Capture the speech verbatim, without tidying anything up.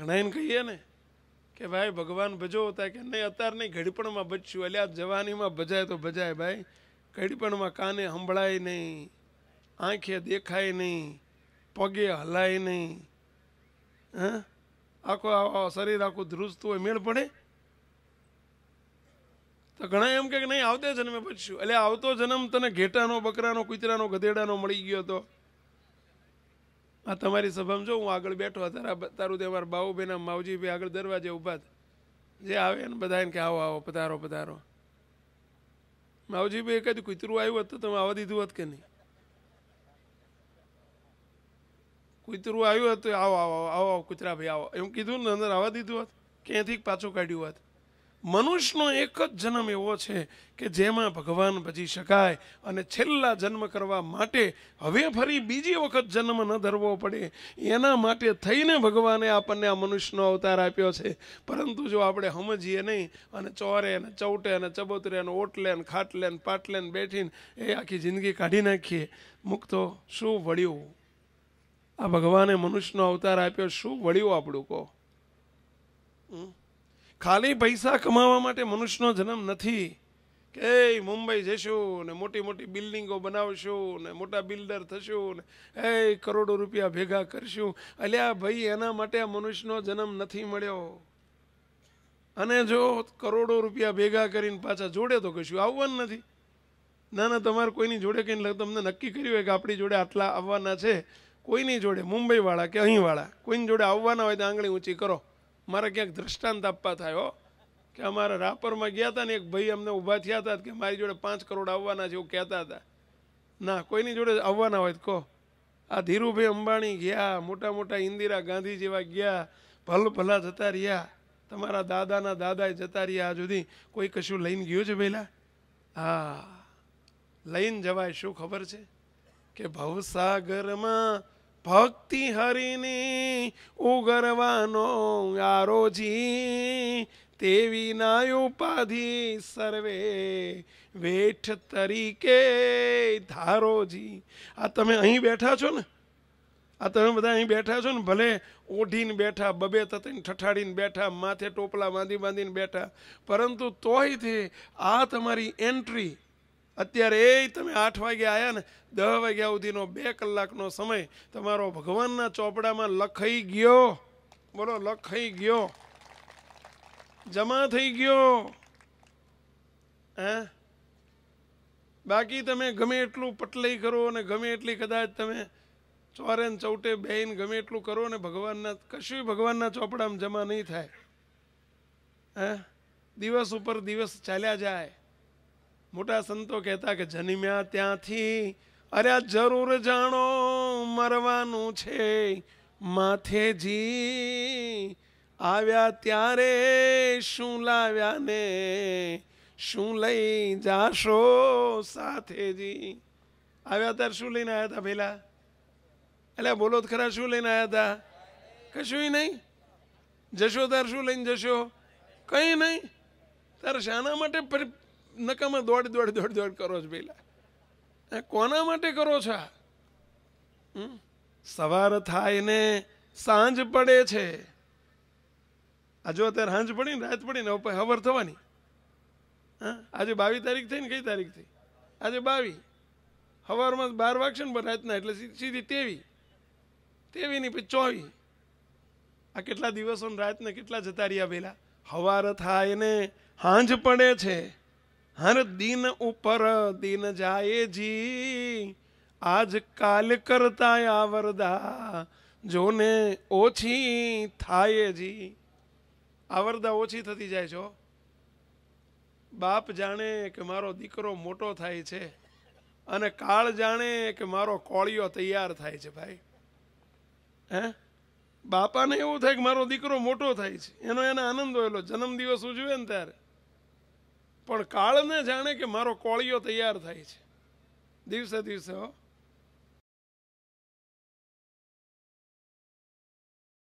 ઘણાને કહીએ ને કે ભાઈ ભગવાન ભજો હતા કે નહીં, અત્યારે નહીં ઘડીપણમાં બચશું. એટલે આ જવાનીમાં ભજાય તો ભજાય ભાઈ, ઘડીપણમાં કાને સંભળાય નહીં, આંખે દેખાય નહીં, પગે હલાય નહીં, હા આખું શરીર આખું ધ્રુજતું હોય, મેળ પડે? તો ઘણા એમ કે નહીં આવતા જન્મે બચશું. એટલે આવતો જન્મ તને ઘેટાનો, બકરાનો, કૂતરાનો, ગધેડાનો મળી ગયો હતો. આ તમારી સભામાં જો હું આગળ બેઠો તારા તારું તે અમારા બાઉભાઈ ના માવજી ભાઈ આગળ દરવાજે ઊભા જે આવે ને બધા એને કે આવો આવો પધારો પધારો. માવજી ભાઈ એક જ કૂતરું આવ્યું હતું, તમે આવવા દીધું હોત કે નહીં? કૂતરું આવ્યું હતું, આવો આવો આવો કૂતરા ભાઈ આવો એમ કીધું ને અંદર આવવા દીધું હોત? ક્યાંથી પાછું કાઢ્યું હોત? મનુષ્યનો એક જ જન્મ એવો છે કે જેમાં ભગવાન ભજી શકાય અને છેલ્લા જન્મ કરવા માટે હવે ફરી બીજી વખત જન્મ ન ધરવો પડે એના માટે થઈને ભગવાને આપણને આ મનુષ્યનો અવતાર આપ્યો છે. પરંતુ જો આપણે સમજીએ નહીં અને ચોરે ને ચૌટે ને ચબોતરે ને ઓટલે ને ખાટલે ને પાટલે ને બેઠીને એ આખી જિંદગી કાઢી નાખીએ, મુક્તો શું વળ્યું? આ ભગવાને મનુષ્યનો અવતાર આપ્યો, શું વળ્યું આપણું કહો? ખાલી પૈસા કમાવા માટે મનુષ્યનો જન્મ નથી કે મુંબઈ જશું ને મોટી મોટી બિલ્ડિંગો બનાવશું ને મોટા બિલ્ડર થશું ને એ કરોડો રૂપિયા ભેગા કરશું. અલ્યા ભાઈ, એના માટે આ મનુષ્યનો જન્મ નથી મળ્યો. અને જો કરોડો રૂપિયા ભેગા કરીને પાછા જોડે તો કશું આવવાનું નથી. ના ના, તમારે કોઈની જોડે કંઈ તમને નક્કી કર્યું હોય કે આપણી જોડે આટલા આવવાના છે, કોઈની જોડે મુંબઈવાળા કે અહીંવાળા કોઈની જોડે આવવાના હોય તો આંગળી ઊંચી કરો. મારા ક્યાંક દ્રષ્ટાંત આપવા થયો કે અમારા રાપરમાં ગયા હતા ને એક ભાઈ અમને ઊભા થયા હતા કે મારી જોડે પાંચ કરોડ આવવાના છે એવું કહેતા હતા. ના, કોઈની જોડે આવવાના હોય તો કહો. આ ધીરુભાઈ અંબાણી ગયા, મોટા મોટા ઇન્દિરા ગાંધી જેવા ગયા, ભલ ભલા જતા રહ્યા, તમારા દાદાના દાદાએ જતા રહ્યા. આ સુધી કોઈ કશું લઈને ગયું છે પહેલા? હા, લઈને જવાય. શું ખબર છે કે ભવસાગરમાં ભક્તિ હરિની ઉગરવાનો આરોજી, તેવી ના ઉપાધિ સર્વે વેઠ તરીકે ધારોજી. આ તમે અહીં બેઠા છો ને, આ તમે બધા અહીં બેઠા છો ને, ભલે ઓઢીને બેઠા, બબે તતીને ઠઠાડીને બેઠા, માથે ટોપલા બાંધી બાંધીને બેઠા, પરંતુ તોય તે આ તમારી એન્ટ્રી અત્યારે એ તમે આઠ વાગે આવ્યા ને દસ વાગ્યા સુધીનો બે કલાકનો સમય તમારો ભગવાનના ચોપડામાં લખાઈ ગયો. બોલો, લખાઈ ગયો, જમા થઈ ગયો. હે, બાકી તમે ગમે એટલું પટલાઈ કરો અને ગમે એટલી કદાચ તમે ચોરે ને ચૌટે બેહીને ગમે એટલું કરો ને ભગવાનના કશું ભગવાનના ચોપડામાં જમા નહીં થાય. હે, દિવસ ઉપર દિવસ ચાલ્યા જાય. મોટા સંતો કહેતા કે જન્મ્યા ત્યાંથી અરે આ જરૂર જાણો મરવાનું છે માથેજી, આવ્યા ત્યારે શું લાવ્યા ને શું લઈ જાશો સાથેજી. આવ્યા ત્યારે શું લઈને આવ્યા હતા પેલા? એટલે બોલો તો ખરા, શું લઈને આવ્યા હતા? કશું નહીં. જશો તાર શું લઈને જશો? કંઈ નહીં. તાર શાના માટે નકામાં દોડ દોડ દોડ દોડ કરો છો પેલા? કોના માટે કરો છો? સવાર થાય ને સાંજ પડે છે. આ જો અત્યારે સાંજ પડી ને રાત પડી ને હવાર થવાની. હા, આજે બાવીસ તારીખ થઈ ને, કઈ તારીખ થઈ? આજે બાવીસ. હવારમાં બાર વાગશે ને રાતના, એટલે સીધી તેવી તેવી ની પછી ચોવી. આ કેટલા દિવસો ને રાતને કેટલા જતા રહ્યા પેલા? હવાર થાય ને સાંજ પડે છે. हर दिन ऊपर दिन जाए जी, आज काल करता आवरदा जोने ओछी थाए जी. आवरदा ओछी थती जाए छो. बाप जाने के मारो दीकरो मोटो थाय छे अने काल जाने के मारो कोळियो तैयार थाय छे. भाई हैं, बापा ने एवं थाय के मारो दीकरो मोटो थाय छे, एनो एने आनंद होयेलो, जन्मदिवस उजवे ने त्यारे. પણ કાળને જાણે કે મારો કોળિયો તૈયાર થાય છે દિવસે દિવસે. હો